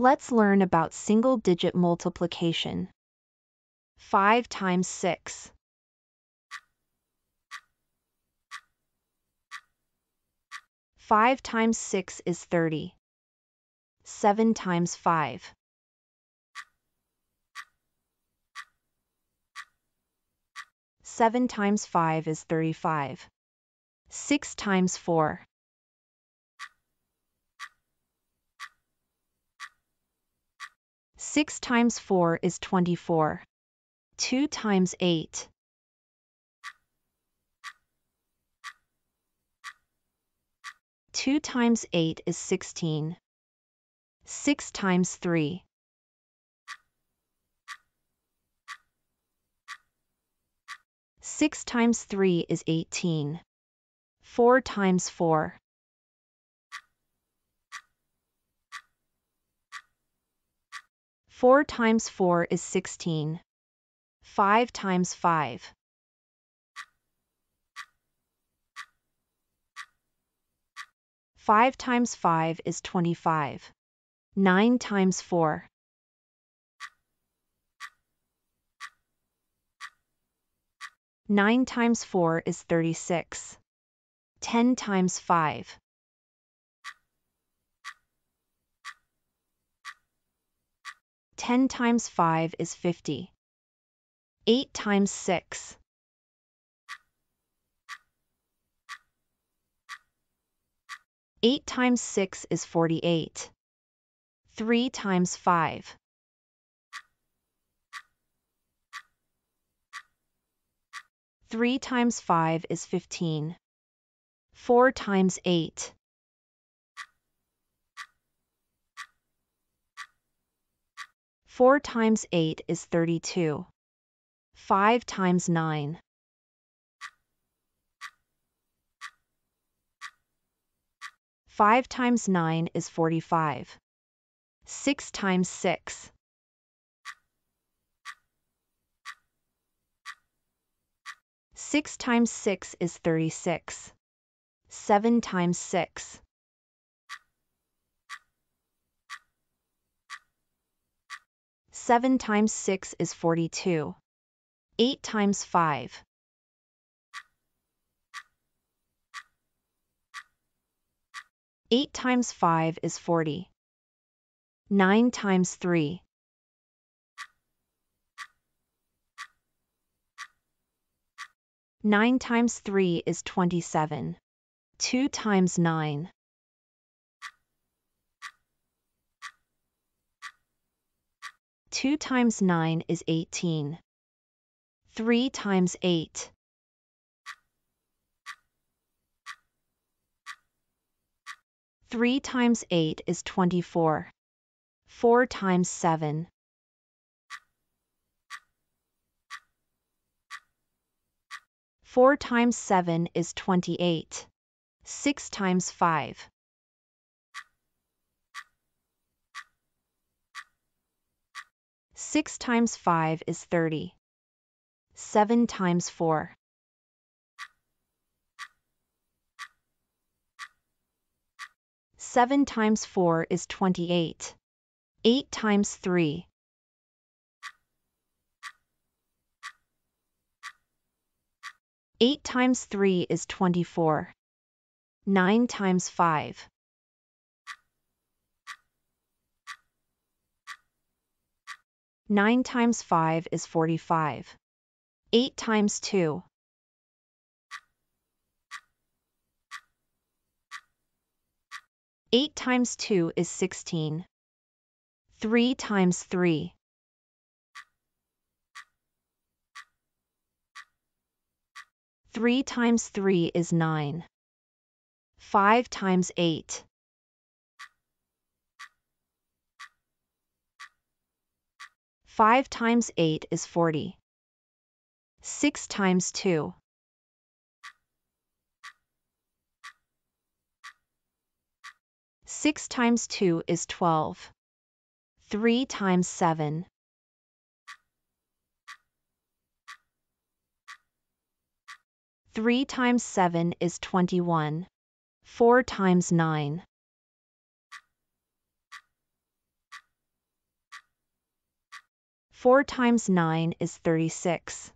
Let's learn about single-digit multiplication. 5 times 6. 5 times 6 is 30. 7 times 5. 7 times 5 is 35. 6 times 4. 6 times 4 is 24. 2 times 8. 2 times 8 is 16. 6 times 3. 6 times 3 is 18. 4 times 4. 4 times 4 is 16. 5 times 5. 5 times 5 is 25. 9 times 4. 9 times 4 is 36. 10 times 5. 10 times 5 is 50. 8 times 6. 8 times 6 is 48. 3 times 5. 3 times 5 is 15. 4 times 8. 4 times 8 is 32. 5 times 9. 5 times 9 is 45. 6 times 6. 6 times 6 is 36. 7 times 6. 7 times 6 is 42. 8 times 5. 8 times 5 is 40. 9 times 3. 9 times 3 is 27. 2 times 9. 2 times 9 is 18. 3 times 8. 3 times 8 is 24. 4 times 7. 4 times 7 is 28. 6 times 5. 6 times 5 is 30. 7 times 4. 7 times 4 is 28. 8 times 3. 8 times 3 is 24. 9 times 5. 9 times 5 is 45. 8 times 2. 8 times 2 is 16. 3 times 3. 3 times 3 is 9. 5 times 8. 5 times 8 is 40. 6 times 2. 6 times 2 is 12. 3 times 7. 3 times 7 is 21. 4 times 9. 4 times 9 is 36.